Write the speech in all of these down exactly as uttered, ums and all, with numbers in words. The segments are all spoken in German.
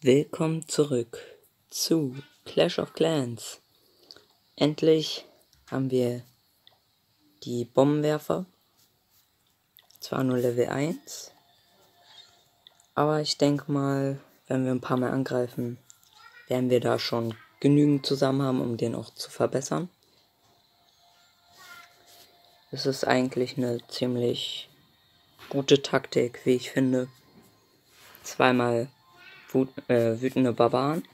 Willkommen zurück zu Clash of Clans. Endlich haben wir die Bombenwerfer. Zwar nur Level eins, aber ich denke mal, wenn wir ein paar Mal angreifen, werden wir da schon genügend zusammen haben, um den auch zu verbessern. Es ist eigentlich eine ziemlich gute Taktik, wie ich finde. Zweimal wütende Barbaren,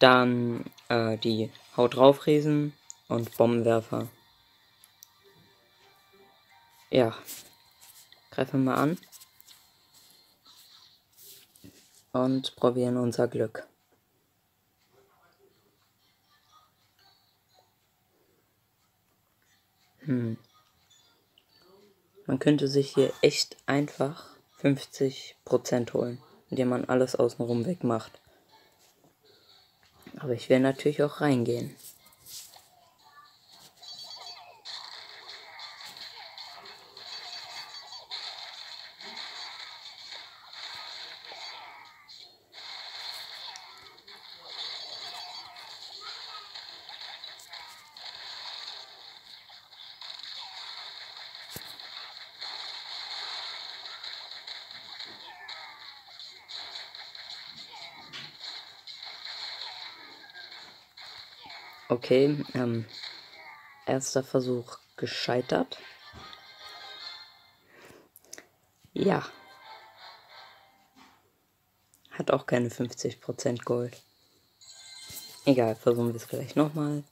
dann äh, die Haut drauf Riesen und Bombenwerfer. Ja, greifen wir an und probieren unser Glück. Hm. Man könnte sich hier echt einfach fünfzig Prozent holen, indem man alles außenrum wegmacht. Aber ich will natürlich auch reingehen. Okay, ähm, erster Versuch gescheitert. Ja. Hat auch keine fünfzig Prozent Gold. Egal, versuchen wir es gleich nochmal.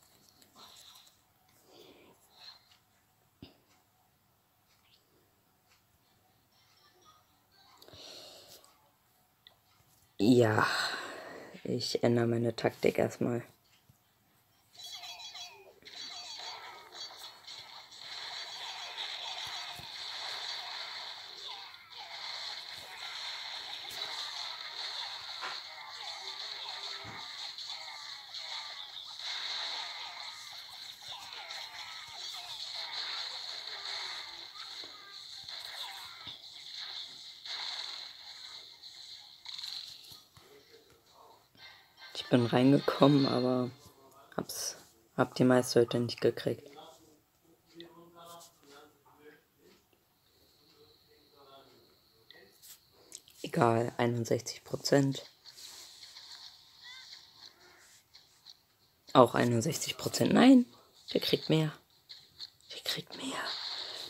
Ja, ich ändere meine Taktik erstmal. Ich bin reingekommen, aber hab's, hab die meiste heute nicht gekriegt. Egal, einundsechzig Prozent. Auch einundsechzig Prozent. Nein, der kriegt mehr. Der kriegt mehr.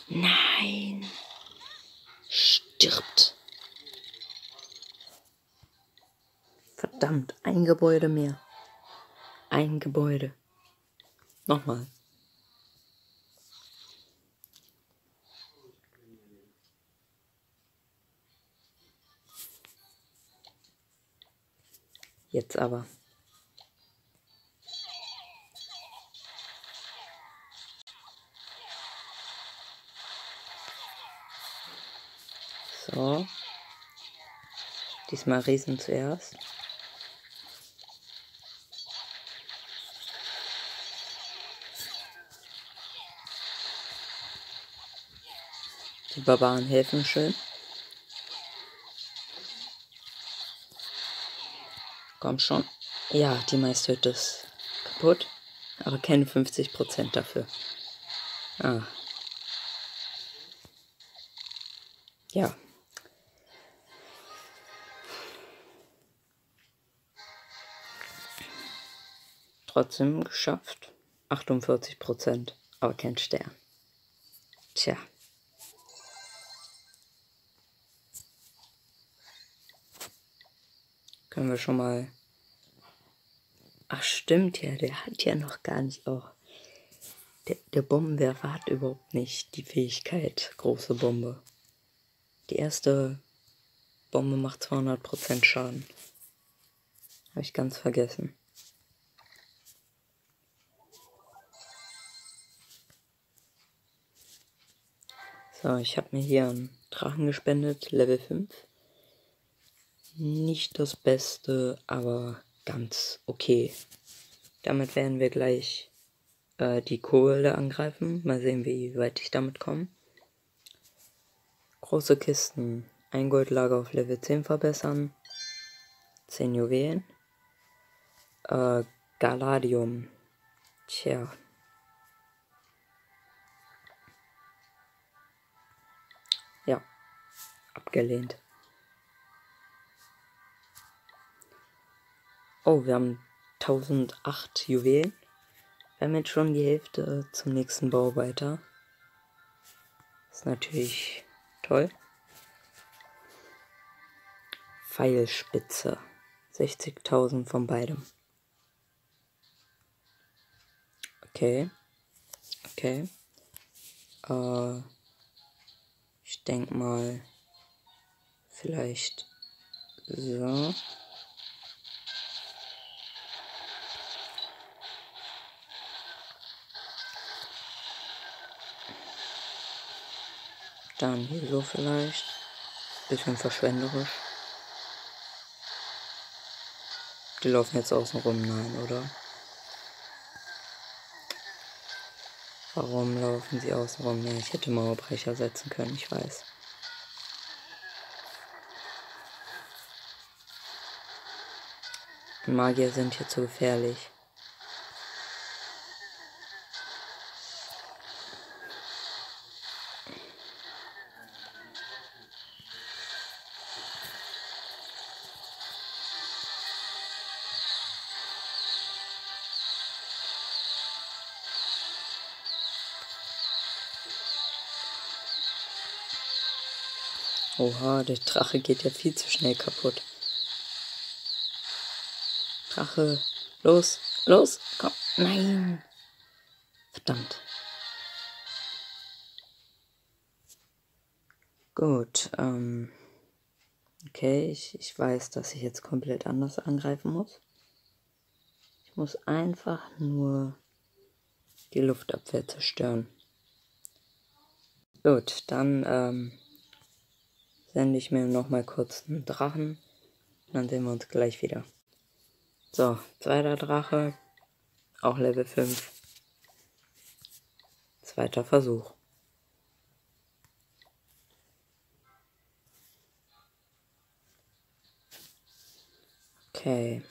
Nein. Stirbt. Verdammt, ein Gebäude mehr. Ein Gebäude. Nochmal. Jetzt aber. So. Diesmal Riesen zuerst. Die Barbaren helfen schön. Komm schon. Ja, die Maisthütte ist kaputt. Aber keine fünfzig Prozent dafür. Ah. Ja. Trotzdem geschafft. achtundvierzig Prozent. Aber kein Stern. Tja. Können wir schon mal... Ach stimmt ja, der hat ja noch gar nicht auch... Der, der Bombenwerfer hat überhaupt nicht die Fähigkeit, große Bombe. Die erste Bombe macht zweihundert Prozent Schaden. Habe ich ganz vergessen. So, ich habe mir hier einen Drachen gespendet, Level fünf. Nicht das Beste, aber ganz okay. Damit werden wir gleich äh, die Kohle angreifen. Mal sehen, wie weit ich damit komme. Große Kisten. Ein Goldlager auf Level zehn verbessern. zehn Juwelen. Äh, Galadium. Tja. Ja. Abgelehnt. Oh, wir haben tausendacht Juwelen. Wir haben jetzt schon die Hälfte zum nächsten Bau weiter. Ist natürlich toll. Pfeilspitze. sechzigtausend von beidem. Okay. Okay. Äh, ich denke mal, vielleicht so. Dann hier so vielleicht. Bisschen verschwenderisch. Die laufen jetzt außen rum, nein, oder? Warum laufen sie außen rum? Ja, ich hätte Mauerbrecher setzen können, ich weiß. Die Magier sind hier zu gefährlich. Oha, der Drache geht ja viel zu schnell kaputt. Drache, los, los, komm, nein. Verdammt. Gut, ähm, okay, ich, ich weiß, dass ich jetzt komplett anders angreifen muss. Ich muss einfach nur die Luftabwehr zerstören. Gut, dann, ähm, sende ich mir nochmal kurz einen Drachen. Dann sehen wir uns gleich wieder. So, zweiter Drache. Auch Level fünf. Zweiter Versuch. Okay.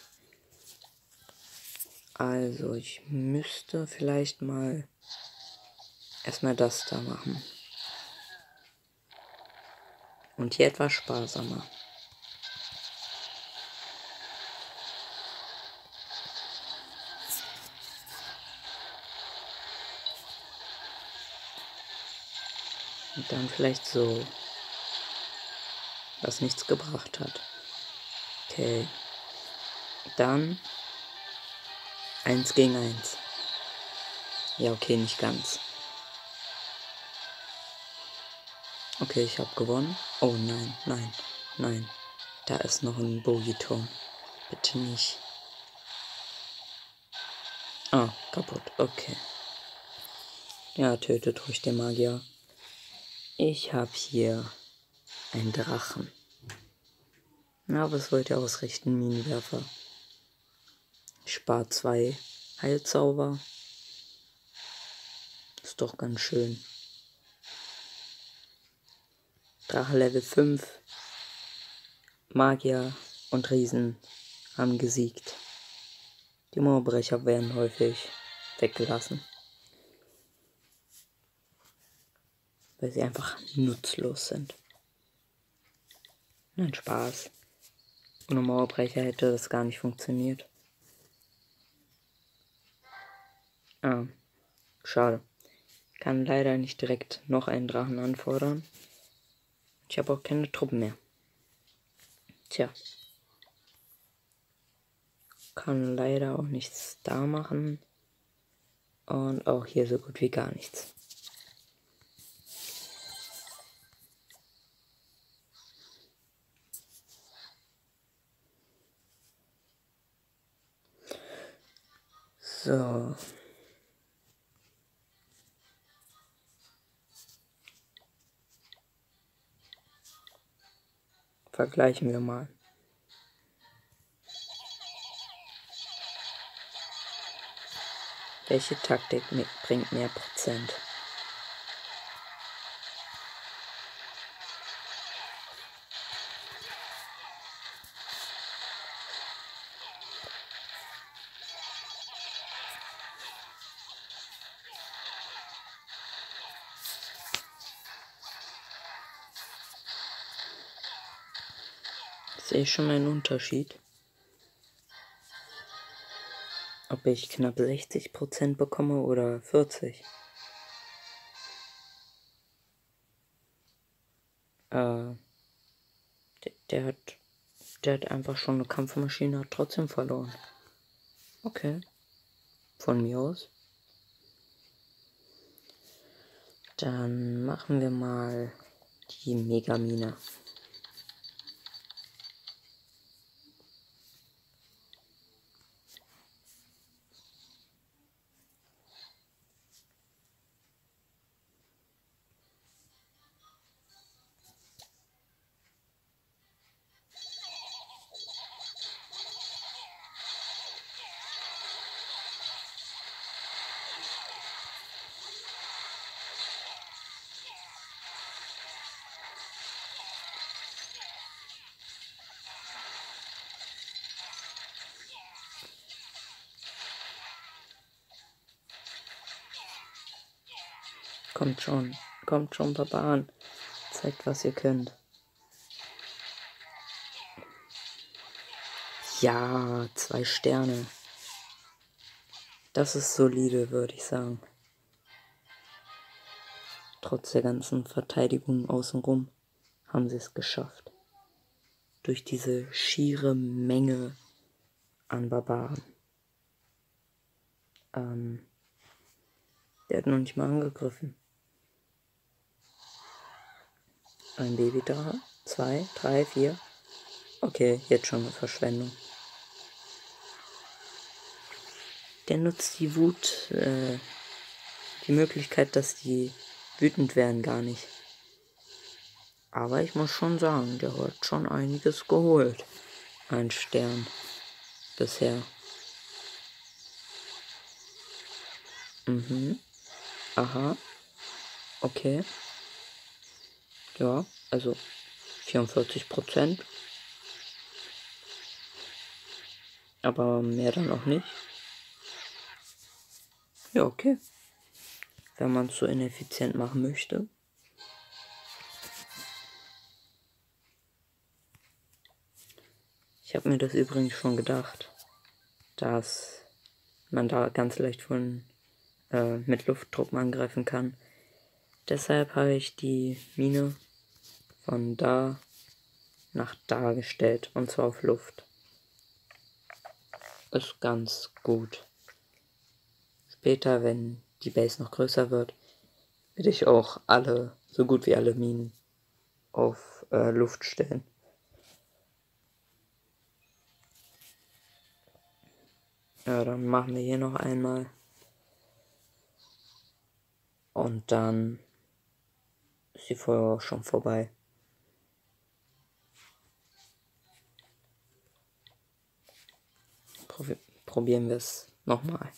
Also, ich müsste vielleicht mal erstmal das da machen. Und hier etwas sparsamer. Und dann vielleicht so. Was nichts gebracht hat. Okay. Dann. Eins gegen eins. Ja, okay, nicht ganz. Okay, ich habe gewonnen. Oh nein, nein, nein. Da ist noch ein Bogiturm. Bitte nicht. Ah, kaputt. Okay. Ja, tötet ruhig den Magier. Ich habe hier einen Drachen. Na, was wollt ihr ausrichten, Minenwerfer? Ich spare zwei Heilzauber. Ist doch ganz schön. Drache Level fünf, Magier und Riesen haben gesiegt. Die Mauerbrecher werden häufig weggelassen, weil sie einfach nutzlos sind. Nein, Spaß. Ohne Mauerbrecher hätte das gar nicht funktioniert. Ah, schade. Ich kann leider nicht direkt noch einen Drachen anfordern. Ich habe auch keine Truppen mehr. Tja. Kann leider auch nichts da machen. Und auch hier so gut wie gar nichts. So. Vergleichen wir mal. Welche Taktik bringt mehr Prozent? Sehe ich schon mal einen Unterschied. Ob ich knapp sechzig Prozent bekomme oder vierzig Prozent. Äh, der, der hat, der hat einfach schon eine Kampfmaschine, hat trotzdem verloren. Okay. Von mir aus. Dann machen wir mal die Megamine. Kommt schon, kommt schon, Barbaren. Zeigt, was ihr könnt. Ja, zwei Sterne. Das ist solide, würde ich sagen. Trotz der ganzen Verteidigung außenrum haben sie es geschafft. Durch diese schiere Menge an Barbaren. Ähm, der hat noch nicht mal angegriffen. Ein Baby da, zwei, drei, vier. Okay, jetzt schon eine Verschwendung. Der nutzt die Wut, äh, die Möglichkeit, dass die wütend werden, gar nicht. Aber ich muss schon sagen, der hat schon einiges geholt. Ein Stern bisher. Mhm. Aha. Okay. Ja, also vierundvierzig Prozent. Aber mehr dann auch nicht. Ja, okay. Wenn man es so ineffizient machen möchte. Ich habe mir das übrigens schon gedacht, dass man da ganz leicht von äh, mit Lufttruppen angreifen kann. Deshalb habe ich die Mine von da nach da gestellt, und zwar auf Luft. Ist ganz gut. Später, wenn die Base noch größer wird, werde ich auch alle, so gut wie alle Minen auf äh, Luft stellen. Ja, dann machen wir hier noch einmal. Und dann ist die Folge auch schon vorbei. Probieren wir es nochmal.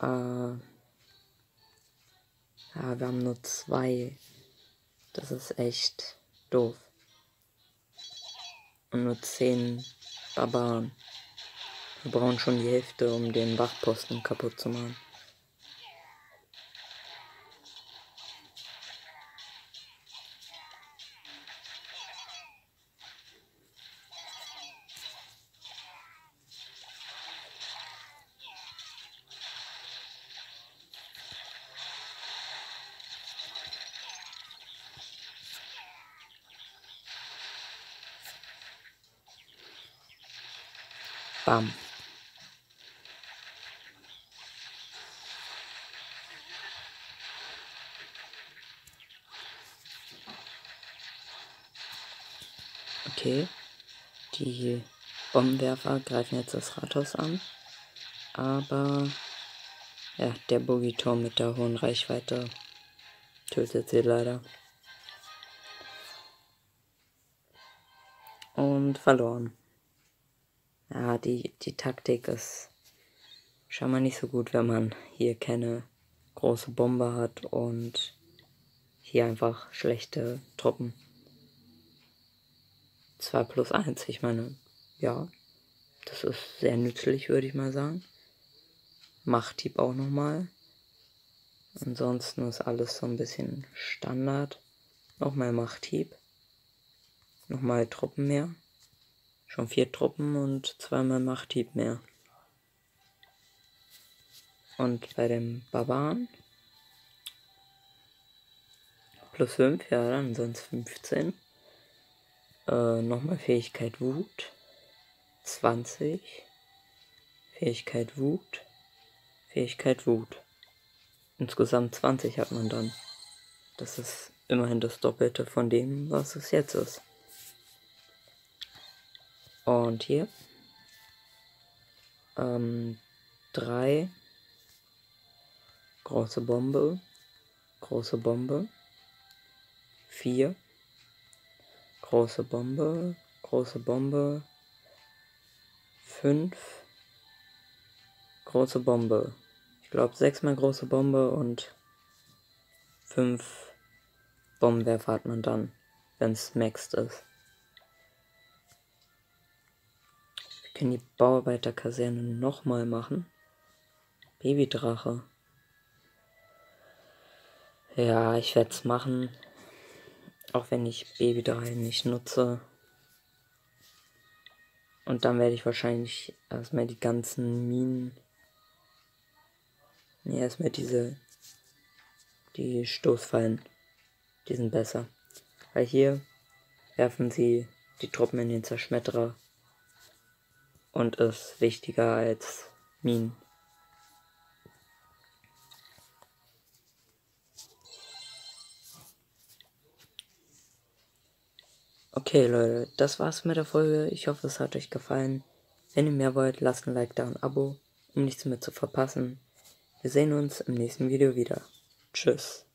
Äh, ja, wir haben nur zwei. Das ist echt doof. Und nur zehn Barbaren. Wir brauchen schon die Hälfte, um den Wachposten kaputt zu machen. Bam. Okay, die Bombenwerfer greifen jetzt das Rathaus an, aber ja, der Boogieturm mit der hohen Reichweite tötet sie leider. Und verloren. Ja, die, die Taktik ist scheinbar nicht so gut, wenn man hier keine große Bombe hat und hier einfach schlechte Truppen. zwei plus eins, ich meine, ja, das ist sehr nützlich, würde ich mal sagen. Machthieb auch nochmal. Ansonsten ist alles so ein bisschen Standard. Nochmal Machthieb. nochmal Truppen mehr. Schon vier Truppen und zweimal Machthieb mehr. Und bei dem Barbaren plus fünf, ja dann sonst fünfzehn. Äh, nochmal Fähigkeit Wut. zwanzig. Fähigkeit Wut. Fähigkeit Wut. Insgesamt zwanzig hat man dann. Das ist immerhin das Doppelte von dem, was es jetzt ist. Und hier. Ähm, drei. Große Bombe. Große Bombe. vier. Große Bombe. Große Bombe. fünf. Große Bombe. Ich glaube sechs mal große Bombe und fünf Bombenwerfer hat man dann, wenn es maxed ist. Wir können die Bauarbeiterkaserne nochmal machen. Babydrache. Ja, ich werde es machen. Auch wenn ich Babydrache nicht nutze. Und dann werde ich wahrscheinlich erstmal die ganzen Minen. Ne, erstmal diese. Die Stoßfallen. Die sind besser. Weil hier werfen sie die Truppen in den Zerschmetterer. Und ist wichtiger als Minen. Okay Leute, das war's mit der Folge. Ich hoffe, es hat euch gefallen. Wenn ihr mehr wollt, lasst ein Like da und ein Abo, um nichts mehr zu verpassen. Wir sehen uns im nächsten Video wieder. Tschüss.